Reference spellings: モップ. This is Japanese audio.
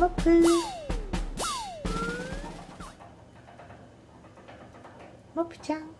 モップモップちゃん。